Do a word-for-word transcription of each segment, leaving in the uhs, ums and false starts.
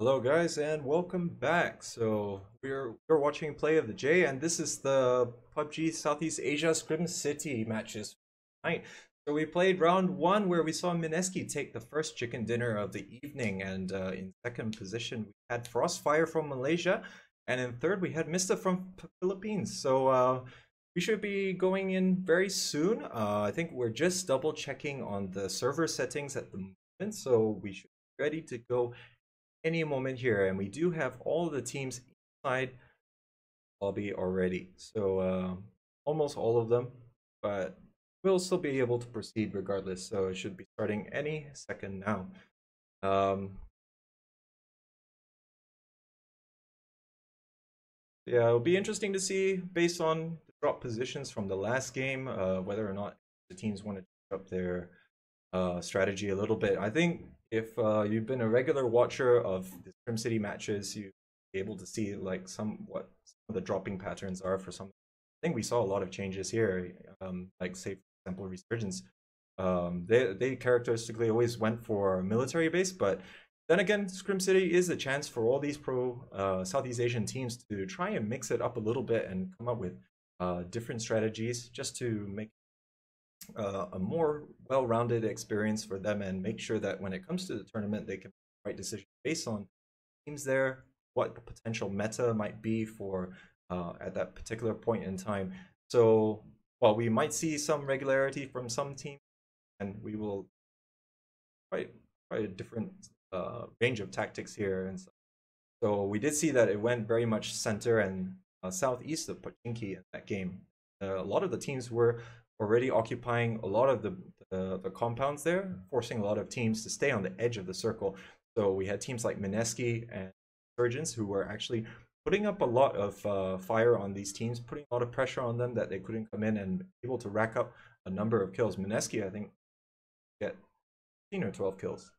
Hello guys and welcome back. So we're we're watching Play of the J, and this is the P U B G Southeast Asia Scrim City matches tonight. So we played round one where we saw Mineski take the first chicken dinner of the evening, and uh, in second position we had Frostfire from Malaysia, and in third we had Mista from P Philippines. So uh, we should be going in very soon. Uh, I think we're just double checking on the server settings at the moment, so we should be ready to go any moment here, and we do have all the teams inside lobby already, so uh, almost all of them, but we'll still be able to proceed regardless, so it should be starting any second now. Um, yeah, it'll be interesting to see, based on the drop positions from the last game, uh, whether or not the teams want to change up their uh, strategy a little bit. I think if uh, you've been a regular watcher of the Scrim City matches, you'll be able to see like some what some of the dropping patterns are for some. I think we saw a lot of changes here, um, like say for example Resurgence. Um, they they characteristically always went for military base, but then again, Scrim City is a chance for all these pro uh, Southeast Asian teams to try and mix it up a little bit and come up with uh, different strategies just to make Uh, a more well-rounded experience for them, and make sure that when it comes to the tournament they can make the right decision based on teams there, what the potential meta might be for uh, at that particular point in time. So while we might see some regularity from some teams, and we will quite quite a different uh, range of tactics here, and so, so we did see that it went very much center and uh, southeast of Pochinki in that game. Uh, a lot of the teams were already occupying a lot of the, the, the compounds there, forcing a lot of teams to stay on the edge of the circle. So we had teams like Mineski and Resurgence who were actually putting up a lot of uh, fire on these teams, putting a lot of pressure on them that they couldn't come in and able to rack up a number of kills. Mineski, I think, get fifteen or twelve kills,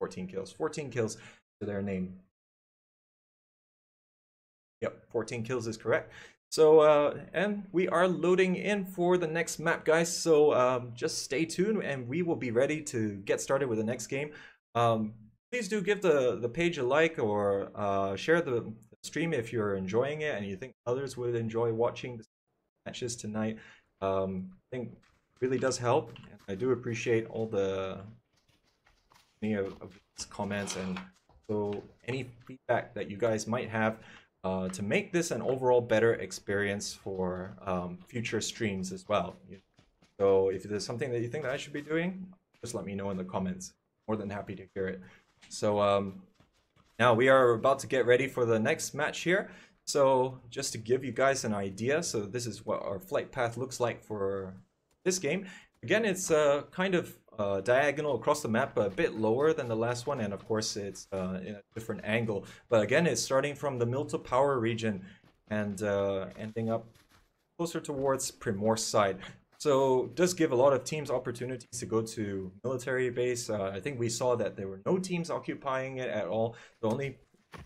fourteen kills, fourteen kills to their name. Yep, fourteen kills is correct. So, uh, and we are loading in for the next map, guys, so um, just stay tuned and we will be ready to get started with the next game. Um, please do give the, the page a like, or uh, share the stream if you're enjoying it and you think others would enjoy watching the matches tonight. Um, I think it really does help. I do appreciate all the any of, of these comments, and so any feedback that you guys might have. Uh, to make this an overall better experience for um, future streams as well. So if there's something that you think that I should be doing, just let me know in the comments. More than happy to hear it. So um, now we are about to get ready for the next match here. So just to give you guys an idea, so this is what our flight path looks like for this game. Again, it's uh, kind of uh, diagonal across the map, a bit lower than the last one, and of course it's uh, in a different angle. But again, it's starting from the Middle to Power region and uh, ending up closer towards Primor's side. So does give a lot of teams opportunities to go to military base. Uh, I think we saw that there were no teams occupying it at all. The only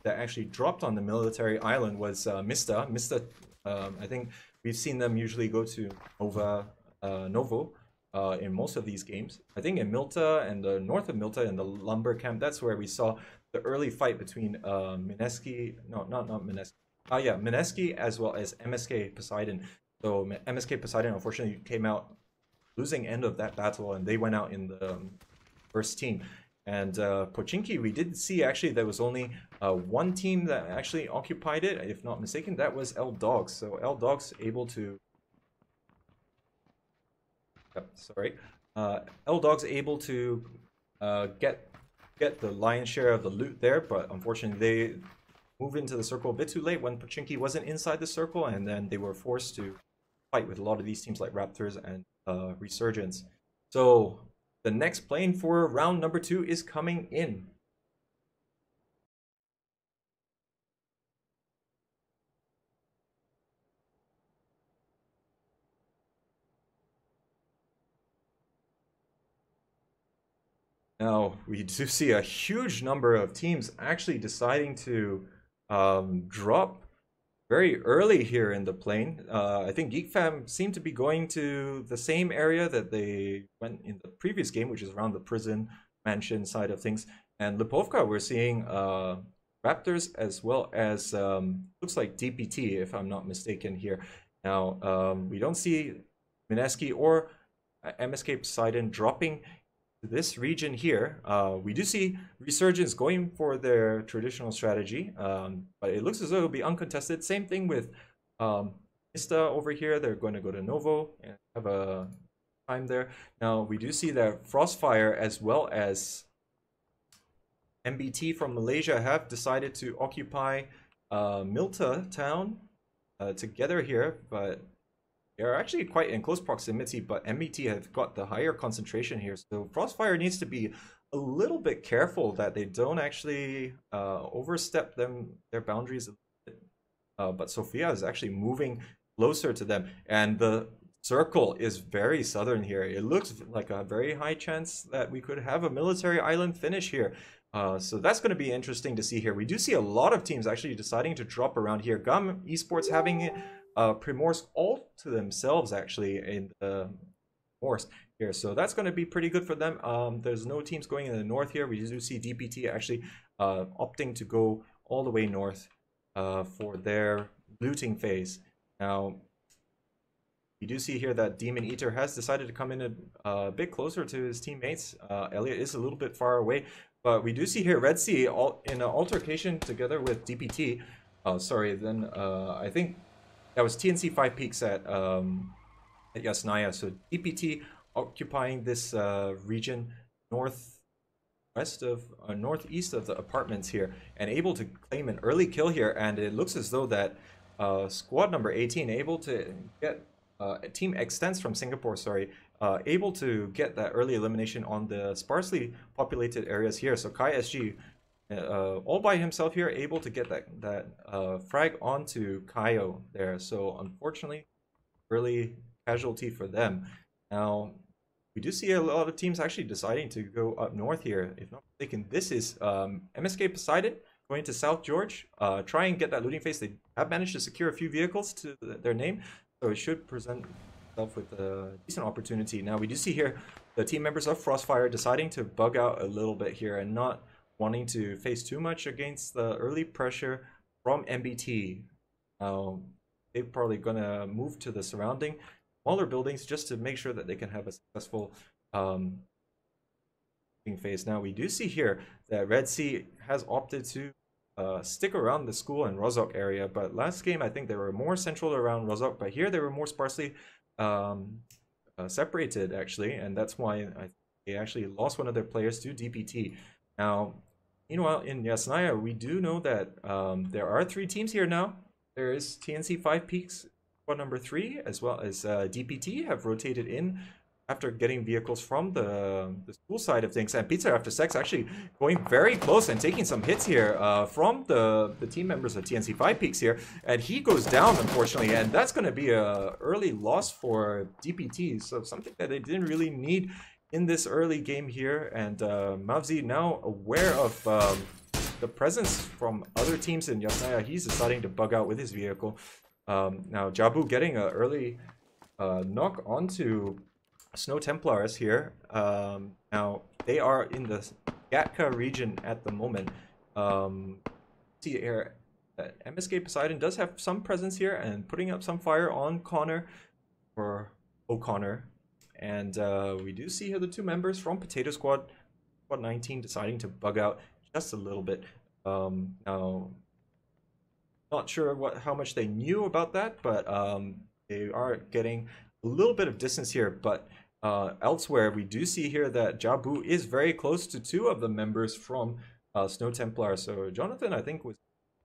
that actually dropped on the military island was uh, Mista. Mista, um, I think we've seen them usually go to Nova, uh, Novo. Uh, in most of these games. I think in Milta and the north of Milta and the lumber camp, that's where we saw the early fight between uh, Mineski, no, not, not Mineski, ah yeah, Mineski as well as M S K Poseidon. So M S K Poseidon unfortunately came out losing end of that battle, and they went out in the um, first team. And uh, Pochinki, we did see actually there was only uh, one team that actually occupied it, if not mistaken, that was L-Dogz. So L-Dogz able to Yep, sorry, uh, EIDogz able to uh, get get the lion's share of the loot there, but unfortunately they move into the circle a bit too late when Pochinki wasn't inside the circle, and then they were forced to fight with a lot of these teams like Raptors and uh, Resurgence. So the next plane for round number two is coming in. Now, we do see a huge number of teams actually deciding to um, drop very early here in the plane. Uh, I think GeekFam seemed to be going to the same area that they went in the previous game, which is around the prison mansion side of things. And Lipovka, we're seeing uh, Raptors, as well as um, looks like D P T, if I'm not mistaken here. Now, um, we don't see Mineski or uh, M S K Poseidon dropping this region here. Uh, we do see Resurgence going for their traditional strategy, um, but it looks as though it'll be uncontested. Same thing with um, Mista over here. They're going to go to Novo and have a time there. Now, we do see that Frostfire as well as M B T from Malaysia have decided to occupy uh, Milta Town uh, together here, but they're actually quite in close proximity, but M B T have got the higher concentration here. So Frostfire needs to be a little bit careful that they don't actually uh, overstep them their boundaries a bit. Uh, but Sophia is actually moving closer to them, and the circle is very southern here. It looks like a very high chance that we could have a military island finish here. Uh, so that's going to be interesting to see here. We do see a lot of teams actually deciding to drop around here. GAM eSports having uh, Primorsk all to themselves actually in the North here. So that's going to be pretty good for them. Um, there's no teams going in the north here. We do see D P T actually uh, opting to go all the way north uh, for their looting phase. Now, you do see here that Demon Eater has decided to come in a, a bit closer to his teammates. Uh, Elliot is a little bit far away. But we do see here Red Sea all in an altercation together with D P T. Oh, sorry, then uh, I think that was T N C five Peaks at, um, at Yasnaya. So D P T occupying this uh, region northwest of, uh, northeast of the apartments here, and able to claim an early kill here. And it looks as though that uh, squad number eighteen able to get uh, team Extents from Singapore, sorry, Uh, able to get that early elimination on the sparsely populated areas here. So Kai S G, uh, all by himself here, able to get that that uh, frag onto Kaio there. So unfortunately, early casualty for them. Now, we do see a lot of teams actually deciding to go up north here. If not mistaken, this is um, M S K Poseidon going to South George, uh, try and get that looting phase. They have managed to secure a few vehicles to their name, so it should present with a decent opportunity. Now we do see here the team members of Frostfire deciding to bug out a little bit here and not wanting to face too much against the early pressure from M B T. Now they're probably gonna move to the surrounding smaller buildings just to make sure that they can have a successful um, phase. Now we do see here that Red Sea has opted to Uh, stick around the school and Rozok area, but last game I think they were more central around Rozok, but here they were more sparsely um, uh, separated actually, and that's why I, they actually lost one of their players to D P T. Now, meanwhile in Yasnaya, we do know that um, there are three teams here now. There is T N C five Peaks, squad number three, as well as uh, D P T have rotated in after getting vehicles from the, the school side of things. And Pizza After Sex actually going very close and taking some hits here uh, from the, the team members of T N C five Peaks here. And he goes down, unfortunately, and that's going to be a early loss for D P T. So something that they didn't really need in this early game here. And uh, Mavzi, now aware of um, the presence from other teams in Yasnaya, he's deciding to bug out with his vehicle. Um, now Jabu getting an early uh, knock onto Snow Templars here. Um, now they are in the Gatka region at the moment. Um, see here that M S K Poseidon does have some presence here and putting up some fire on Connor or O'Connor. And uh, we do see here the two members from Potato Squad, Squad nineteen, deciding to bug out just a little bit. Um, now, not sure what how much they knew about that, but um, they are getting a little bit of distance here, but uh, elsewhere we do see here that Jabu is very close to two of the members from uh, Snow Templar. So Jonathan, I think, was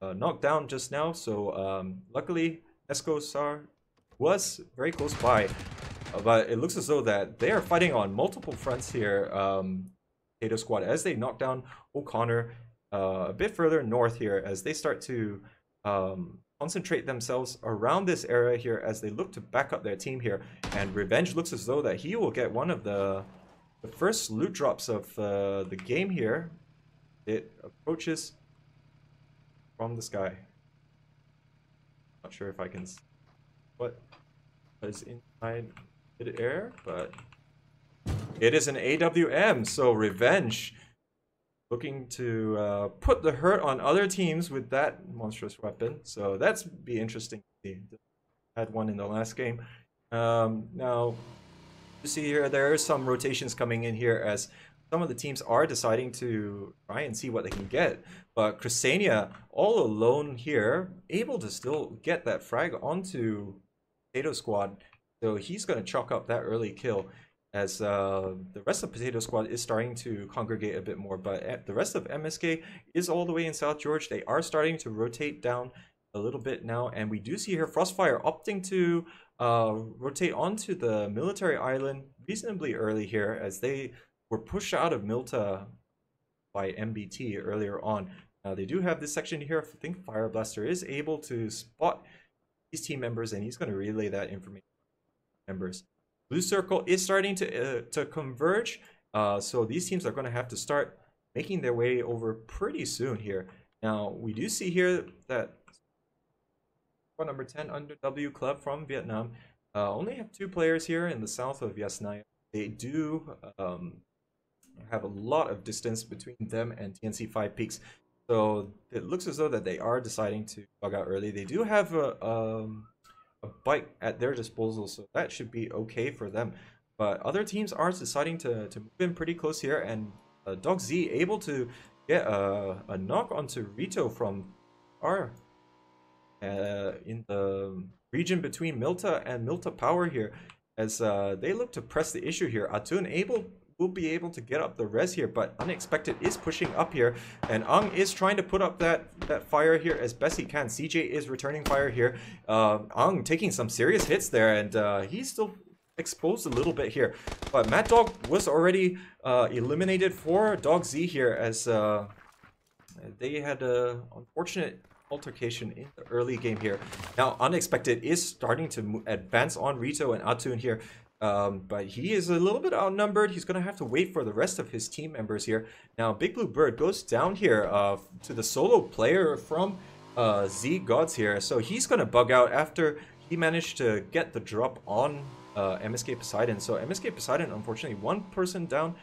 uh, knocked down just now. So um, luckily, Escosar was very close by, uh, but it looks as though that they are fighting on multiple fronts here. Um, Potato Squad, as they knock down O'Connor uh, a bit further north here, as they start to Um, concentrate themselves around this area here as they look to back up their team here. And Revenge looks as though that he will get one of the, the first loot drops of uh, the game here. It approaches from the sky. Not sure if I can see what is inside the air, but it is an A W M. So Revenge looking to uh, put the hurt on other teams with that monstrous weapon. So that's be interesting to see. Had one in the last game. Um, now, you see here, there are some rotations coming in here as some of the teams are deciding to try and see what they can get. But Cressania, all alone here, able to still get that frag onto Potato Squad. So he's going to chalk up that early kill as uh, the rest of Potato Squad is starting to congregate a bit more. But the rest of M S K is all the way in South George. They are starting to rotate down a little bit now. And we do see here Frostfire opting to uh, rotate onto the military island reasonably early here as they were pushed out of Milta by M B T earlier on. Now they do have this section here. I think Fire Blaster is able to spot these team members and he's going to relay that information to members. Blue Circle is starting to, uh, to converge. Uh, so these teams are going to have to start making their way over pretty soon here. Now we do see here that number ten Under W Club from Vietnam uh, only have two players here in the south of Yasnaya. They do um, have a lot of distance between them and T N C five Peaks, so it looks as though that they are deciding to bug out early. They do have a, um, a bike at their disposal, so that should be okay for them. But other teams are deciding to, to move in pretty close here, and uh, Dog Z able to get a, a knock onto Rito from our Uh, in the region between Milta and Milta Power here as uh, they look to press the issue here. Atun able will be able to get up the res here, but Unexpected is pushing up here and Ung is trying to put up that, that fire here as best he can. C J is returning fire here. Uh, Ung taking some serious hits there and uh, he's still exposed a little bit here. But Mad Dog was already uh, eliminated for Dog Z here as uh, they had an unfortunate altercation in the early game here. Now Unexpected is starting to advance on Rito and Atun here, um, but he is a little bit outnumbered. He's gonna have to wait for the rest of his team members here. Now Big Blue Bird goes down here uh, to the solo player from uh, Z Gods here, so he's gonna bug out after he managed to get the drop on uh, M S K Poseidon. So M S K Poseidon, unfortunately, one person down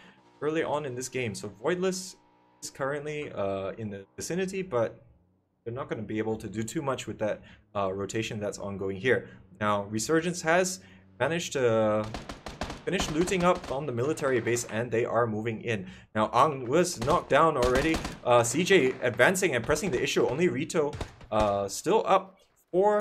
early on in this game. So Voidless is currently uh, in the vicinity, but they're not going to be able to do too much with that uh, rotation that's ongoing here. Now, Resurgence has managed to finish looting up on the military base and they are moving in. Now, Ang was knocked down already. Uh, C J advancing and pressing the issue. Only Rito uh, still up for,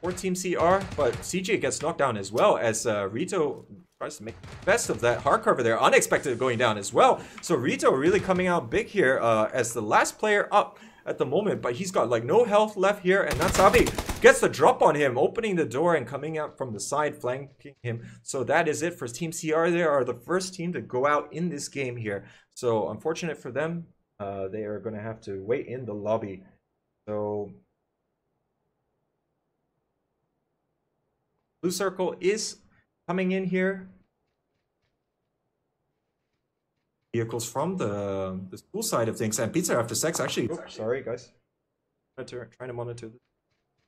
for Team C R, but C J gets knocked down as well as uh, Rito tries to make the best of that hard cover there. Unexpected going down as well. So Rito really coming out big here uh, as the last player up at the moment, but he's got like no health left here, and Natsabi gets the drop on him, opening the door and coming out from the side, flanking him. So that is it for Team C R. They are the first team to go out in this game here, so unfortunate for them. Uh, they are going to have to wait in the lobby. So Blue Circle is coming in here. Vehicles from the, the school side of things, and Pizza After Sex actually. Oh, sorry guys, I'm trying to monitor this.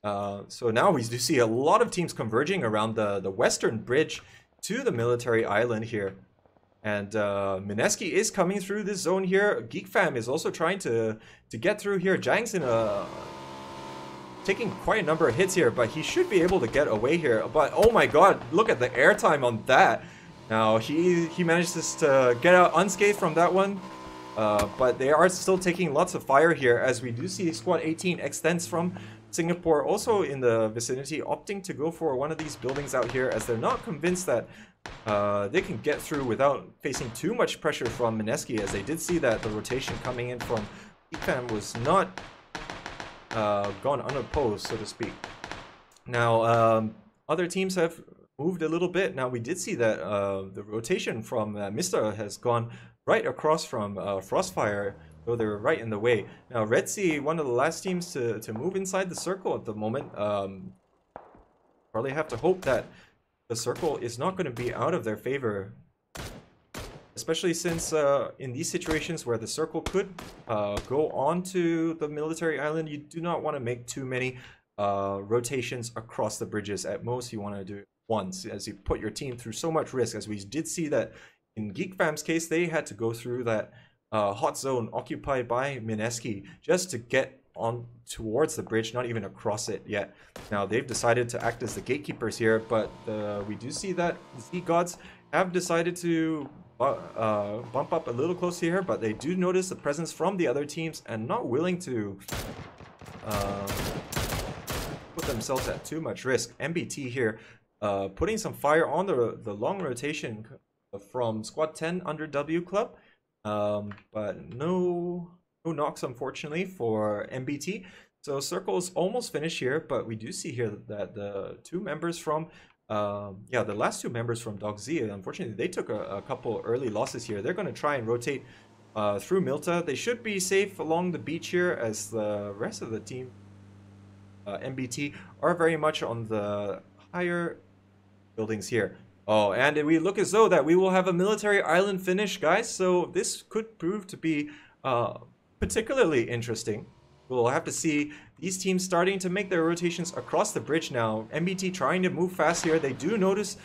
Uh, so now we do see a lot of teams converging around the the western bridge to the military island here, and uh, Mineski is coming through this zone here. GeekFam is also trying to to get through here. Jang's in a taking quite a number of hits here, but he should be able to get away here. But oh my god, look at the airtime on that. Now, he, he manages to get out unscathed from that one, uh, but they are still taking lots of fire here as we do see Squad eighteen extends from Singapore, also in the vicinity, opting to go for one of these buildings out here as they're not convinced that uh, they can get through without facing too much pressure from Mineski, as they did see that the rotation coming in from GeekFam was not uh, gone unopposed, so to speak. Now, um, other teams have moved a little bit. Now we did see that uh, the rotation from uh, Mista has gone right across from uh, Frostfire, though they're right in the way. Now Red Sea, one of the last teams to, to move inside the circle at the moment. Um, probably have to hope that the circle is not going to be out of their favor, especially since uh, in these situations where the circle could uh, go on to the military island, you do not want to make too many uh, rotations across the bridges. At most you want to do once, as you put your team through so much risk, as we did see that in GeekFam's case, they had to go through that uh, hot zone occupied by Mineski just to get on towards the bridge, not even across it yet. Now they've decided to act as the gatekeepers here, but uh, we do see that Z Gods have decided to uh, bump up a little closer here, but they do notice the presence from the other teams and not willing to uh, put themselves at too much risk. M B T here uh, putting some fire on the, the long rotation from Squad ten Under W Club, um, but no... No knocks, unfortunately, for M B T. So circle is almost finished here, but we do see here that the two members from, um, yeah, the last two members from DogZ, unfortunately, they took a, a couple early losses here. They're going to try and rotate uh, through Milta. They should be safe along the beach here, as the rest of the team, uh, M B T, are very much on the higher buildings here. Oh, and we look as though that we will have a military island finish, guys. So this could prove to be... Uh, particularly interesting. We'll have to see these teams starting to make their rotations across the bridge now. M B T trying to move fast here. They do notice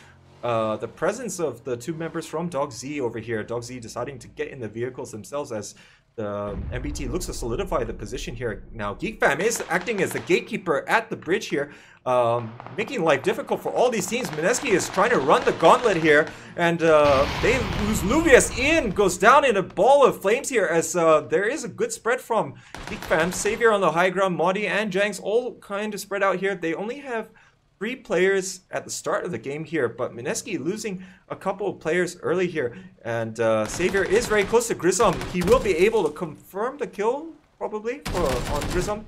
uh, the presence of the two members from DogZ over here. DogZ deciding to get in the vehicles themselves as the M B T looks to solidify the position here. Now GeekFam is acting as the gatekeeper at the bridge here, um, making life difficult for all these teams. Mineski is trying to run the gauntlet here, and uh, they lose Luvius. Ian goes down in a ball of flames here, as uh, there is a good spread from GeekFam. Savior on the high ground, Maudie and Janks all kind of spread out here. They only have three players at the start of the game here, but Mineski losing a couple of players early here, and uh, Savior is very close to Grissom. He will be able to confirm the kill, probably, for, on Grissom,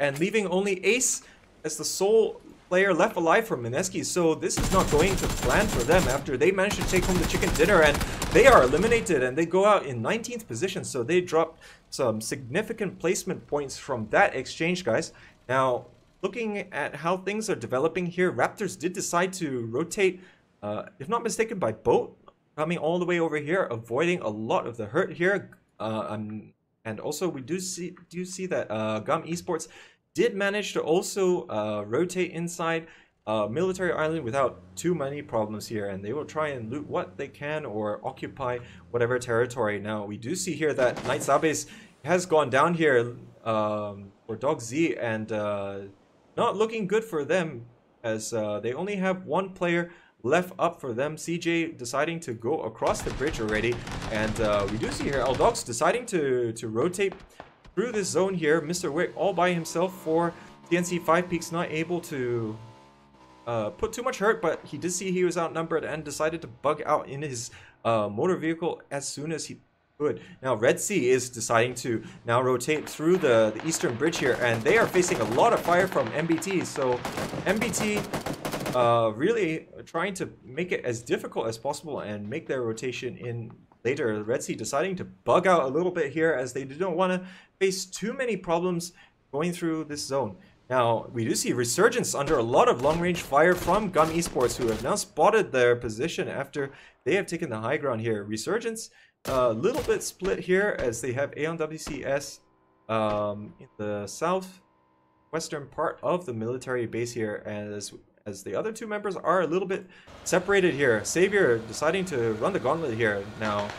and leaving only Ace as the sole player left alive for Mineski. So this is not going to plan for them after they managed to take home the chicken dinner, and they are eliminated, and they go out in nineteenth position, so they dropped some significant placement points from that exchange, guys. Now, looking at how things are developing here, Raptors did decide to rotate, uh, if not mistaken, by boat, coming all the way over here, avoiding a lot of the hurt here. Uh, um, and also, we do see do see that uh, GAM eSports did manage to also uh, rotate inside uh, Military Island without too many problems here, and they will try and loot what they can or occupy whatever territory. Now, we do see here that Nightsabes has gone down here um, for DogZ, and... Uh, not looking good for them, as uh, they only have one player left up for them. C J deciding to go across the bridge already. And uh, we do see here EIDogz deciding to, to rotate through this zone here. Mister Wick all by himself for T N C five Peaks, not able to uh, put too much hurt, but he did see he was outnumbered and decided to bug out in his uh, motor vehicle as soon as he... Good. Now Red Sea is deciding to now rotate through the, the eastern bridge here, and they are facing a lot of fire from M B T. So M B T uh, really trying to make it as difficult as possible and make their rotation in later. Red Sea deciding to bug out a little bit here, as they don't want to face too many problems going through this zone. Now, we do see Resurgence under a lot of long-range fire from GAM eSports, who have now spotted their position after they have taken the high ground here. Resurgence a uh, little bit split here, as they have Aeon W C S um, in the southwestern part of the military base here, and as, as the other two members are a little bit separated here. Savior deciding to run the gauntlet here. Now,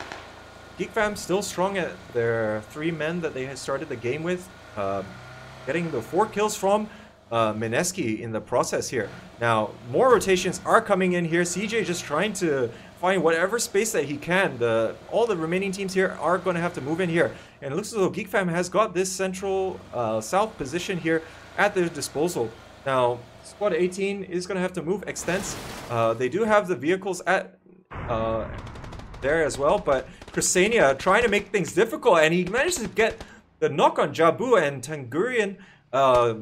GeekFam still strong at their three men that they had started the game with, uh, getting the four kills from uh, Mineski in the process here. Now, more rotations are coming in here. C J just trying to find whatever space that he can. The all the remaining teams here are going to have to move in here, and it looks as though GeekFam has got this central uh, south position here at their disposal. Now Squad eighteen is going to have to move extents. Uh, they do have the vehicles at uh, there as well, but Cresania trying to make things difficult, and he manages to get the knock on Jabu, and Tangurian uh,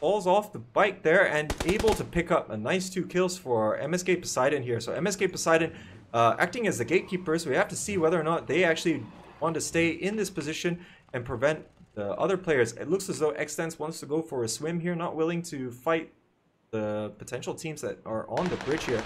falls off the bike there and able to pick up a nice two kills for M S K Poseidon here. So M S K Poseidon uh, acting as the gatekeepers. We have to see whether or not they actually want to stay in this position and prevent the other players. It looks as though Extens wants to go for a swim here, not willing to fight the potential teams that are on the bridge here.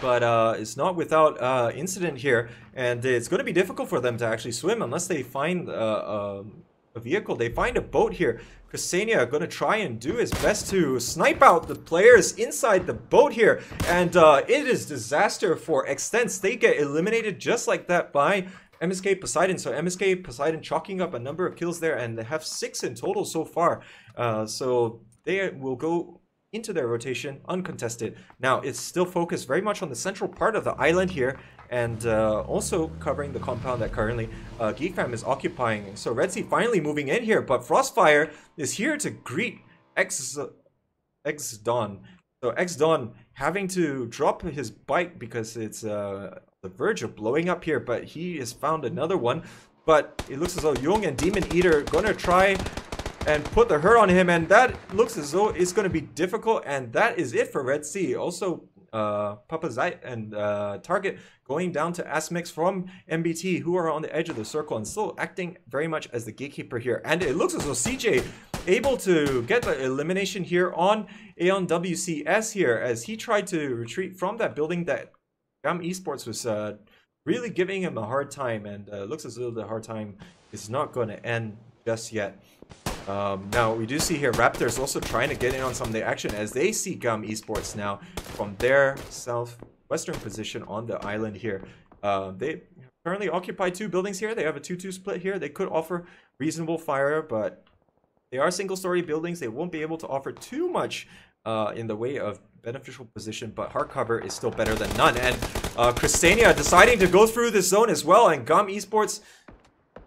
But uh, it's not without uh, incident here, and it's going to be difficult for them to actually swim unless they find uh, um, a vehicle. They find a boat here. Cresania gonna try and do his best to snipe out the players inside the boat here, and uh, it is disaster for Extents. They get eliminated just like that by M S K Poseidon. So M S K Poseidon chalking up a number of kills there, and they have six in total so far. Uh, so they will go into their rotation uncontested. Now it's still focused very much on the central part of the island here, and uh, also covering the compound that currently uh, GeekFam is occupying. So Red Sea finally moving in here, but Frostfire is here to greet X X Dawn. So X Dawn having to drop his bike because it's uh, the verge of blowing up here, but he has found another one. But it looks as though Jung and Demon Eater gonna try and put the hurt on him, and that looks as though it's going to be difficult. And that is it for Red Sea. Also, uh, Papa Zeit and uh, Target going down to Asmix from M B T, who are on the edge of the circle and still acting very much as the gatekeeper here. And it looks as though C J able to get the elimination here on Aeon W C S here, as he tried to retreat from that building that GAM eSports was uh, really giving him a hard time. And uh, looks as though the hard time is not going to end just yet. Um, now we do see here Raptors also trying to get in on some of the action, as they see GAM eSports now from their southwestern position on the island here. Uh, they currently occupy two buildings here. They have a two two split here. They could offer reasonable fire, but they are single-story buildings. They won't be able to offer too much uh, in the way of beneficial position, but hard cover is still better than none. And uh, Cristania deciding to go through this zone as well, and GAM eSports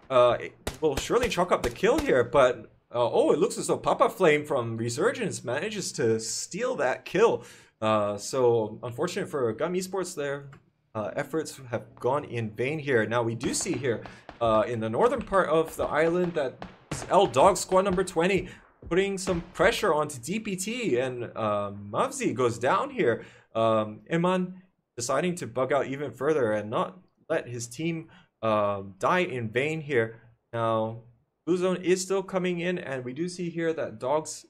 uh, will surely chalk up the kill here, but... Uh, oh, it looks as though Papa Flame from Resurgence manages to steal that kill. Uh, so, unfortunate for GAM eSports, their uh, efforts have gone in vain here. Now, we do see here uh, in the northern part of the island that L-Dog squad number twenty putting some pressure onto D P T, and uh, Mavzi goes down here. Um, Iman deciding to bug out even further and not let his team uh, die in vain here. Now... Blue Zone is still coming in, and we do see here that Dogz,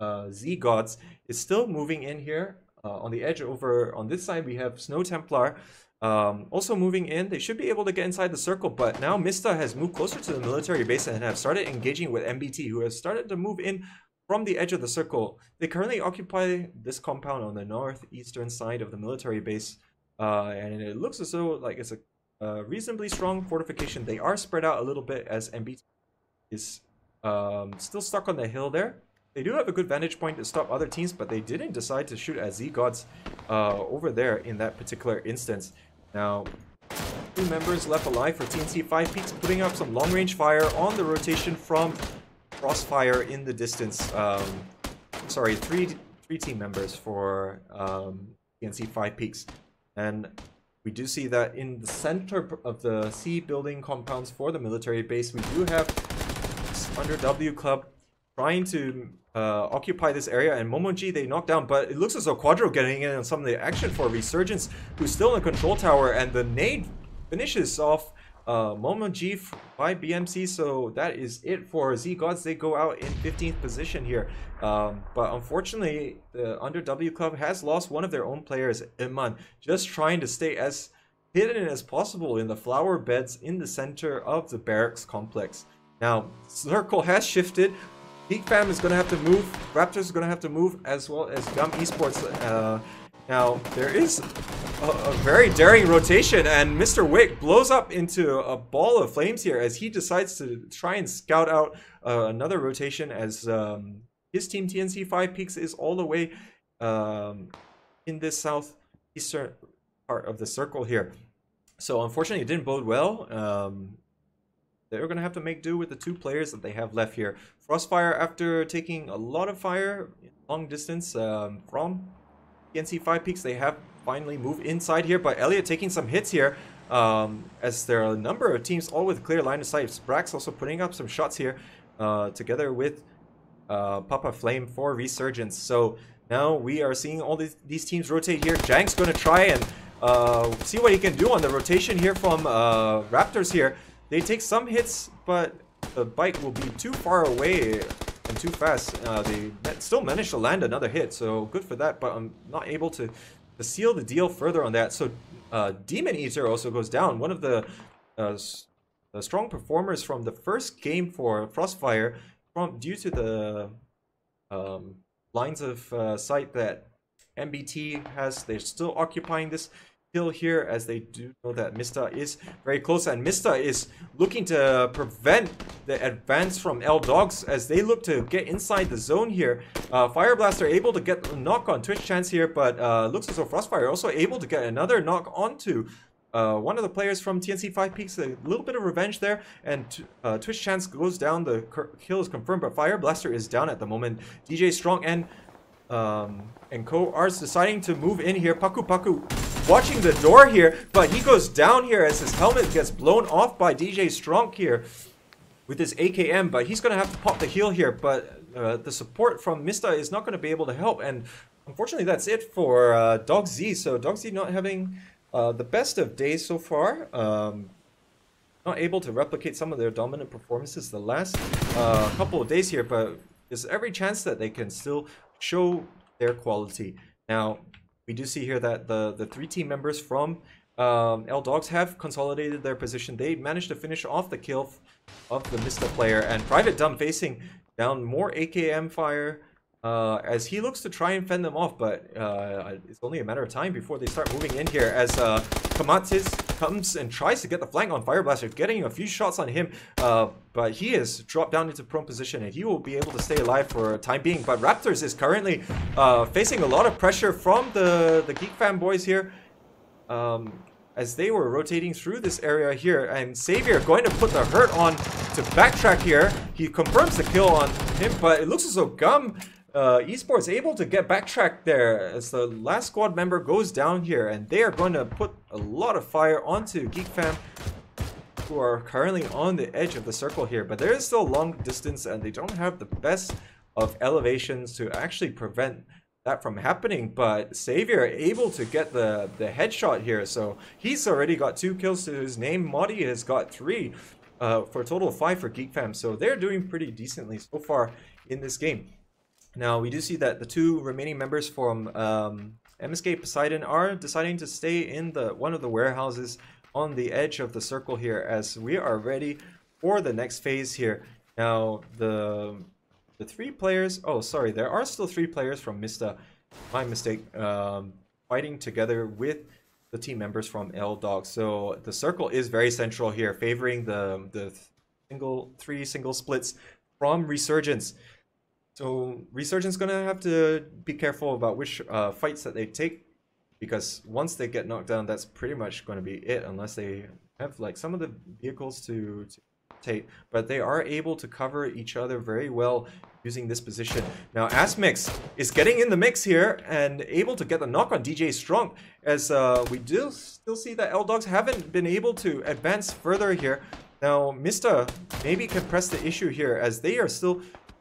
uh, Z Gods is still moving in here uh, on the edge. Over on this side, we have Snow Templar um, also moving in. They should be able to get inside the circle, but now Mista has moved closer to the military base and have started engaging with M B T, who has started to move in from the edge of the circle. They currently occupy this compound on the northeastern side of the military base, uh, and it looks as though like it's a uh, reasonably strong fortification. They are spread out a little bit as M B T is um, still stuck on the hill there. They do have a good vantage point to stop other teams, but they didn't decide to shoot at Z Gods uh, over there in that particular instance. Now, two members left alive for T N C five Peaks, putting up some long-range fire on the rotation from Frostfire in the distance. Um, sorry, three three team members for um, T N C five Peaks, and we do see that in the center of the C building compounds for the military base, we do have Under W Club trying to uh, occupy this area, and Momoji they knock down, but it looks as though Quadro getting in on some of the action for Resurgence, who's still in the control tower, and the nade finishes off uh, Momoji by B M C. So that is it for Z Gods. They go out in fifteenth position here, um, but unfortunately the Under W Club has lost one of their own players, Iman, just trying to stay as hidden as possible in the flower beds in the center of the barracks complex. Now, circle has shifted. GeekFam is going to have to move. Raptors is going to have to move, as well as GAM eSports. Uh, now, there is a, a very daring rotation, and Mister Wick blows up into a ball of flames here as he decides to try and scout out uh, another rotation, as um, his team, T N C five Peaks, is all the way um, in this southeastern part of the circle here. So, unfortunately, it didn't bode well. Um, They're going to have to make do with the two players that they have left here. Frostfire, after taking a lot of fire long distance um, from T N C five Peaks, they have finally moved inside here. But Elliot taking some hits here, um, as there are a number of teams all with clear line of sight. Brax also putting up some shots here uh, together with uh, Papa Flame for Resurgence. So now we are seeing all these, these teams rotate here. Jank's going to try and uh, see what he can do on the rotation here from uh, Raptors here. They take some hits, but the bike will be too far away and too fast. Uh, they still managed to land another hit, so good for that, but I'm not able to, to seal the deal further on that. So uh, Demon Eater also goes down. One of the, uh, the strong performers from the first game for Frostfire, from, due to the um, lines of uh, sight that M B T has. They're still occupying this kill here, as they do know that Mista is very close, and Mista is looking to prevent the advance from EIDogz as they look to get inside the zone here. Uh, Fire Blaster able to get a knock on Twitch Chance here, but uh, looks as though Frostfire also able to get another knock onto Uh, one of the players from T N C five Peaks, a little bit of revenge there, and uh, Twitch Chance goes down. The kill is confirmed, but Fire Blaster is down at the moment. D J Strong and um, and Co are deciding to move in here. Paku Paku watching the door here, but he goes down here as his helmet gets blown off by D J Strong here with his A K M, but he's going to have to pop the heal here, but uh, the support from Mista is not going to be able to help, and unfortunately that's it for uh, EIDogz. So EIDogz not having... Uh, the best of days so far, um, not able to replicate some of their dominant performances the last uh, couple of days here, but there's every chance that they can still show their quality. Now, we do see here that the, the three team members from um, EIDogz have consolidated their position. They managed to finish off the kill of the Mista player, and Private Dumb facing down more A K M fire, Uh, as he looks to try and fend them off, but uh, it's only a matter of time before they start moving in here as uh, Kamatis comes and tries to get the flank on Fire Blaster, getting a few shots on him, uh, but he is dropped down into prone position and he will be able to stay alive for a time being. But Raptors is currently uh, facing a lot of pressure from the, the GeekFam boys here, um, as they were rotating through this area here, and Savior going to put the hurt on to backtrack here. He confirms the kill on him, but it looks as though G A M Uh, eSports able to get backtracked there as the last squad member goes down here, and they are going to put a lot of fire onto GeekFam, who are currently on the edge of the circle here, but there is still long distance and they don't have the best of elevations to actually prevent that from happening. But Savior able to get the, the headshot here, so he's already got two kills to his name. Modi has got three, uh, for a total of five for GeekFam, so they're doing pretty decently so far in this game. Now, we do see that the two remaining members from um, M S K Poseidon are deciding to stay in the one of the warehouses on the edge of the circle here, as we are ready for the next phase here. Now, the the three players... Oh, sorry, there are still three players from Mista. My mistake. Um, fighting together with the team members from EIDogz. So, the circle is very central here, favoring the, the single three single splits from Resurgence. So Resurgence going to have to be careful about which uh, fights that they take, because once they get knocked down, that's pretty much going to be it, unless they have like some of the vehicles to, to take. But they are able to cover each other very well using this position. Now Asmix is getting in the mix here and able to get the knock on D J Strong, as uh, we do still see that EIDogz haven't been able to advance further here. Now Mista maybe can press the issue here, as they are still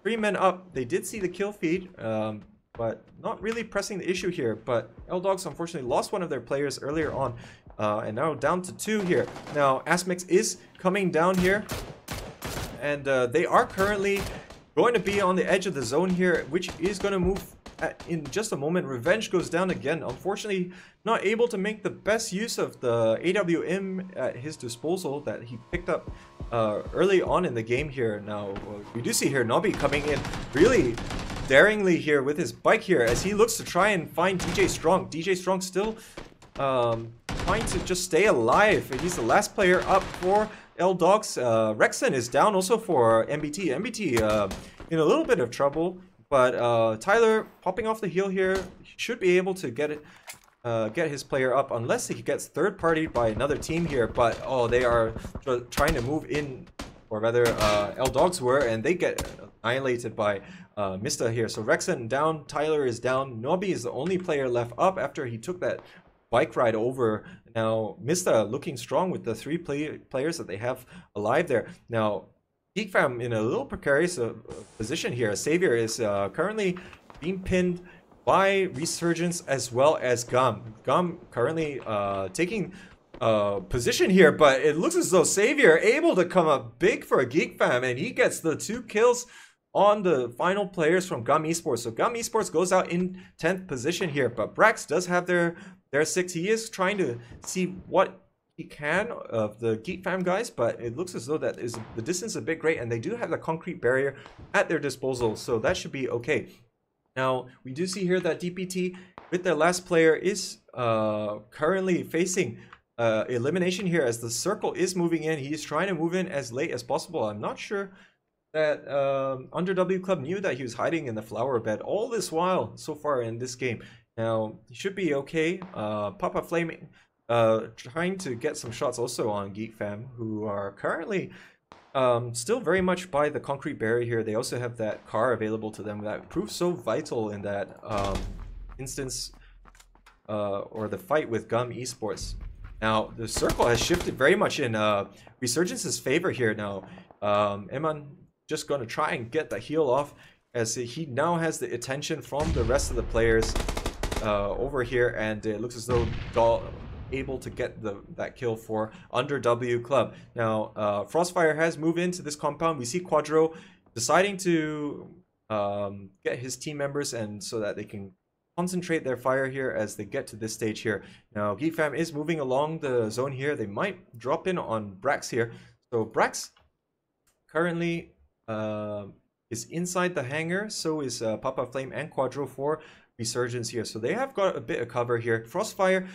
three men up. They did see the kill feed, um, but not really pressing the issue here. But EIDogz unfortunately lost one of their players earlier on, uh, and now down to two here. Now Asmix is coming down here, and uh, they are currently going to be on the edge of the zone here, which is going to move at, in just a moment. Revenge goes down again. Unfortunately, not able to make the best use of the A W M at his disposal that he picked up Uh, early on in the game here. Now we do see here Nobby coming in really daringly here with his bike here, as he looks to try and find D J Strong. D J Strong still um, trying to just stay alive. He's the last player up for EIDogz. Uh, Rexon is down also for M B T. M B T uh, in a little bit of trouble, but uh, Tyler popping off the heel here should be able to get it. Uh, get his player up, unless he gets third partied by another team here. But oh, they are tr trying to move in, or rather uh, EIDogz were, and they get annihilated by uh, Mista here. So Rexon down, Tyler is down, Nobby is the only player left up after he took that bike ride over. Now Mista looking strong with the three play players that they have alive there. Now GeekFam in a little precarious uh, position here. Savior is uh, currently being pinned by Resurgence as well as G A M. G A M currently uh, taking uh, position here, but it looks as though Savior able to come up big for a GeekFam, and he gets the two kills on the final players from G A M eSports. So G A M eSports goes out in tenth position here, but Brax does have their their six. He is trying to see what he can of the GeekFam guys, but it looks as though that is the distance is a bit great, and they do have the concrete barrier at their disposal, so that should be okay. Now, we do see here that D P T with their last player is uh, currently facing uh, elimination here as the circle is moving in. He is trying to move in as late as possible. I'm not sure that um, Under W Club knew that he was hiding in the flower bed all this while so far in this game. Now, he should be okay. Uh, Papa Flame uh, trying to get some shots also on GeekFam, who are currently um, still very much by the concrete barrier here. They also have that car available to them that proved so vital in that um, instance uh, or the fight with GAM eSports. Now, the circle has shifted very much in uh, Resurgence's favor here now. Um, Eman just going to try and get the heal off as he now has the attention from the rest of the players uh, over here, and it looks as though Dahl able to get the that kill for Under W Club. Now uh, Frostfire has moved into this compound. We see Quadro deciding to um, get his team members and so that they can concentrate their fire here as they get to this stage here. Now GeekFam is moving along the zone here. They might drop in on Brax here. So Brax currently uh, is inside the hangar, so is uh, Papa Flame and Quadro for Resurgence here. So they have got a bit of cover here. Frostfire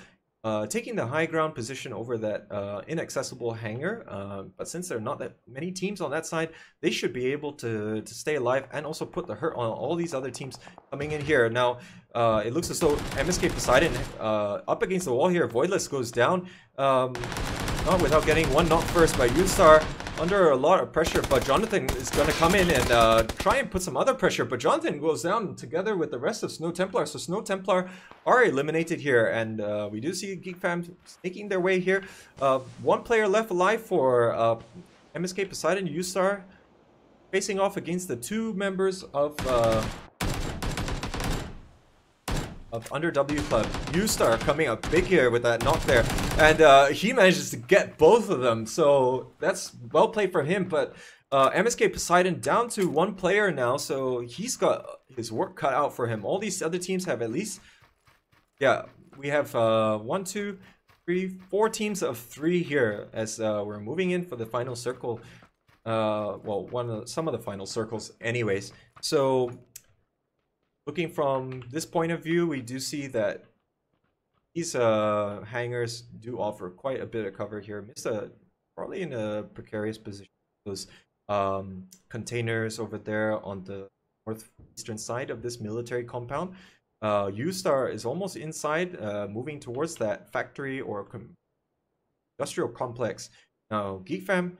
Uh, taking the high ground position over that uh, inaccessible hangar, uh, but since there are not that many teams on that side, they should be able to, to stay alive and also put the hurt on all these other teams coming in here. Now, uh, it looks as though M S K Poseidon uh, up against the wall here. Voidless goes down, um, not without getting one knock first by Yustar, under a lot of pressure, but Jonathan is going to come in and uh, try and put some other pressure, but Jonathan goes down together with the rest of Snow Templar, so Snow Templar are eliminated here, and uh, we do see GeekFam sneaking their way here. Uh, one player left alive for uh, M S K Poseidon, Yustar, facing off against the two members of uh, of Under W Club. Yustar coming up big here with that knock there, and uh, he manages to get both of them, so that's well played for him. But uh, M S K Poseidon down to one player now, so he's got his work cut out for him. All these other teams have at least, yeah, we have uh, one, two, three, four teams of three here as uh, we're moving in for the final circle. Uh, well, one of the, some of the final circles, anyways. So looking from this point of view, we do see that these uh, hangars do offer quite a bit of cover here. Mista probably in a precarious position. Those um, containers over there on the northeastern side of this military compound. Uh, Yustar is almost inside, uh, moving towards that factory or com industrial complex. Now, GeekFam,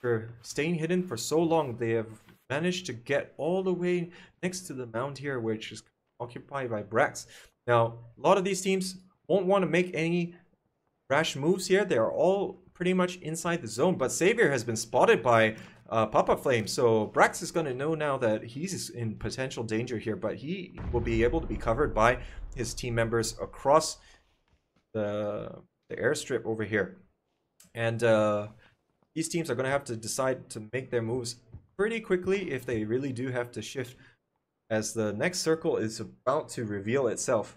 for staying hidden for so long, they have managed to get all the way next to the mound here, which is occupied by Brax. Now, a lot of these teams won't want to make any rash moves here. They are all pretty much inside the zone, but Savior has been spotted by uh, Papa Flame. So Brax is going to know now that he's in potential danger here, but he will be able to be covered by his team members across the, the airstrip over here. And uh, these teams are going to have to decide to make their moves pretty quickly if they really do have to shift, as the next circle is about to reveal itself.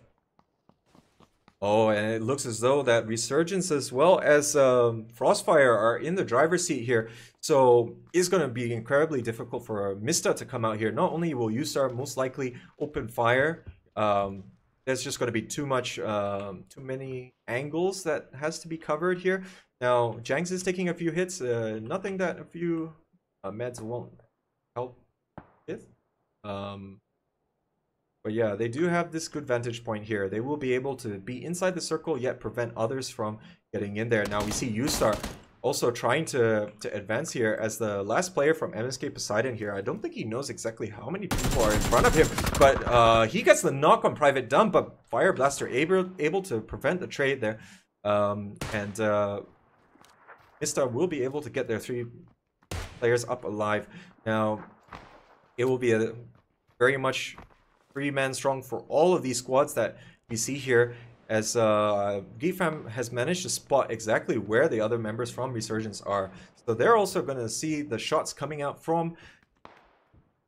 Oh, and it looks as though that Resurgence as well as um, Frostfire are in the driver's seat here, so it's going to be incredibly difficult for Mista to come out here. Not only will Yustar most likely open fire, um, there's just going to be too much, um, too many angles that has to be covered here. Now, Janks is taking a few hits, uh, nothing that a few Uh, meds won't help with, um, but yeah, they do have this good vantage point here. They will be able to be inside the circle yet prevent others from getting in there. Now we see Yustar also trying to to advance here as the last player from M S K Poseidon here. I don't think he knows exactly how many people are in front of him, but uh, he gets the knock on Private Dumb, but Fire Blaster able able to prevent the trade there, um, and uh, Mista will be able to get their three players up alive. Now, it will be a very much three-man strong for all of these squads that we see here, as uh, GeekFam has managed to spot exactly where the other members from Resurgence are. So they're also going to see the shots coming out from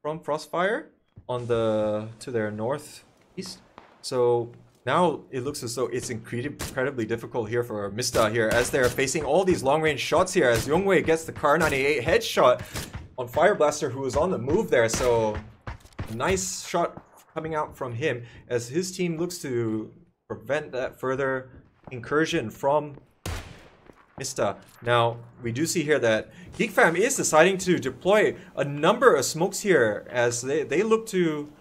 from Frostfire on the to their northeast. So now it looks as though it's incredibly difficult here for Mista here, as they're facing all these long-range shots here, as Youngwei gets the Car ninety-eight headshot on Fire Blaster, who is on the move there. So nice shot coming out from him as his team looks to prevent that further incursion from Mista. Now, we do see here that GeekFam is deciding to deploy a number of smokes here as they, they look to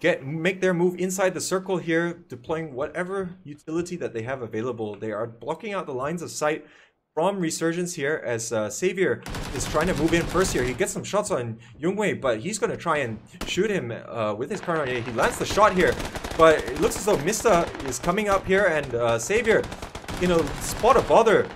get make their move inside the circle here, deploying whatever utility that they have available. They are blocking out the lines of sight from Resurgence here as uh, Savior is trying to move in first here. He gets some shots on Yungwei, but he's going to try and shoot him uh, with his car. He lands the shot here, but it looks as though Mista is coming up here, and uh, Savior in a spot of bother.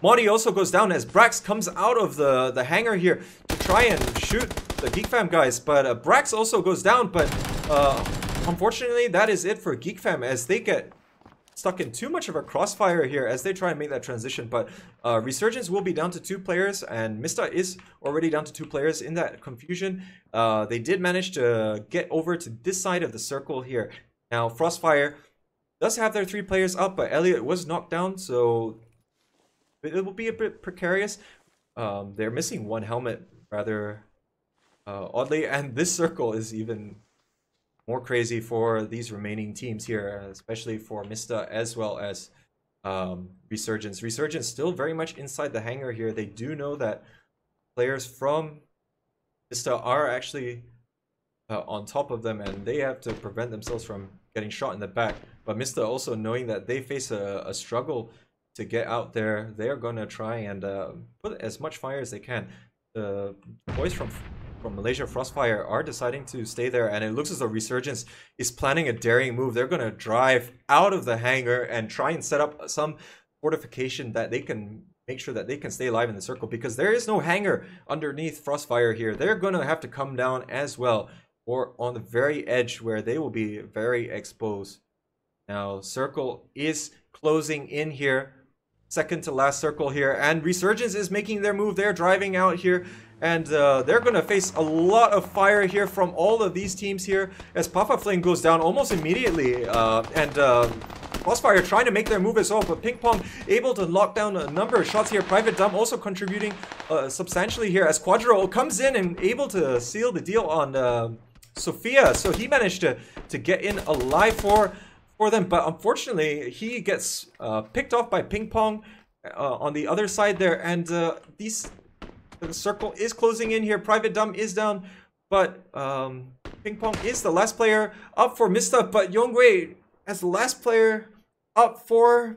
Modi also goes down as Brax comes out of the, the hangar here to try and shoot the GeekFam guys, but uh, Brax also goes down, but uh, unfortunately that is it for GeekFam as they get stuck in too much of a crossfire here as they try and make that transition. But uh, Resurgence will be down to two players, and Mista is already down to two players in that confusion. Uh, they did manage to get over to this side of the circle here. Now Frostfire does have their three players up, but Elliot was knocked down, so it will be a bit precarious. Um, they're missing one helmet, rather uh, oddly, and this circle is even more crazy for these remaining teams here, especially for Mista as well as um, Resurgence. Resurgence still very much inside the hangar here. They do know that players from Mista are actually uh, on top of them, and they have to prevent themselves from getting shot in the back. But Mista also knowing that they face a, a struggle to get out there, they are gonna try and uh, put as much fire as they can. The boys from from Malaysia, Frostfire, are deciding to stay there, and it looks as though Resurgence is planning a daring move. They're gonna drive out of the hangar and try and set up some fortification that they can make sure that they can stay alive in the circle, because there is no hangar underneath Frostfire here. They're gonna have to come down as well, or on the very edge where they will be very exposed. Now, circle is closing in here. Second to last circle here, and Resurgence is making their move. They're driving out here, and uh, they're gonna face a lot of fire here from all of these teams here as Papa Flame goes down almost immediately, uh, and uh, Frostfire trying to make their move as well, but Ping Pong able to lock down a number of shots here. Private Dumb also contributing uh, substantially here as Quadro comes in and able to seal the deal on uh, Sophia, so he managed to, to get in alive for for them, but unfortunately he gets uh, picked off by Ping Pong uh, on the other side there, and uh, these the circle is closing in here. Private Dumb is down, but um, Ping Pong is the last player up for Mista, but Yongwei as the last player up for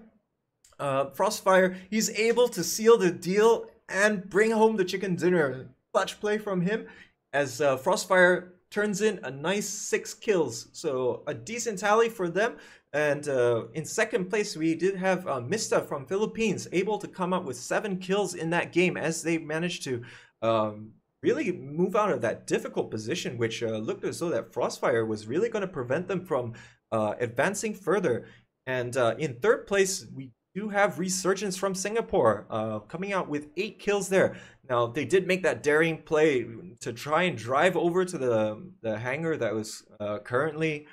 uh, Frostfire, he's able to seal the deal and bring home the chicken dinner. Clutch play from him as uh, Frostfire turns in a nice six kills, so a decent tally for them. And uh, in second place, we did have uh, Mista from Philippines able to come up with seven kills in that game as they managed to um, really move out of that difficult position, which uh, looked as though that Frostfire was really going to prevent them from uh, advancing further. And uh, in third place, we do have Resurgence from Singapore uh, coming out with eight kills there. Now, they did make that daring play to try and drive over to the, the hangar that was uh, currently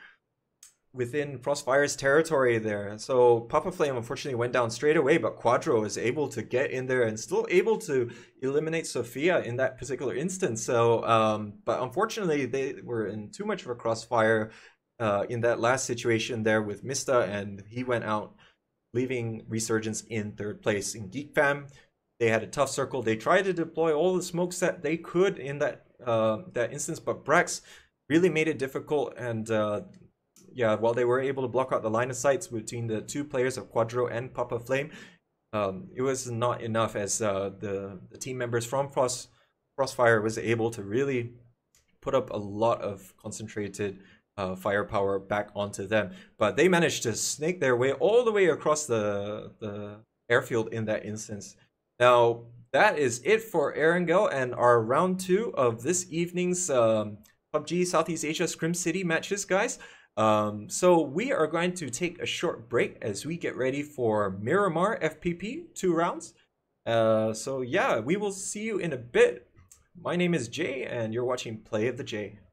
within Frostfire's territory there. So Papa Flame unfortunately went down straight away, but Quadro is able to get in there and still able to eliminate Sophia in that particular instance. So, um, but unfortunately, they were in too much of a crossfire uh, in that last situation there with Mista, and he went out, leaving Resurgence in third place. In GeekFam, they had a tough circle. They tried to deploy all the smokes that they could in that uh, that instance, but Brax really made it difficult. And uh, yeah, while they were able to block out the line of sights between the two players of Quadro and Papa Flame, um, it was not enough as uh, the, the team members from Frost, Frostfire was able to really put up a lot of concentrated Uh, firepower back onto them, but they managed to snake their way all the way across the the airfield in that instance. Now that is it for Erangel and our round two of this evening's um, P U B G Southeast Asia Scrim City matches, guys. Um, so we are going to take a short break as we get ready for Miramar F P P two rounds. Uh, so yeah, we will see you in a bit. My name is Jay, and you're watching Play of the Jay.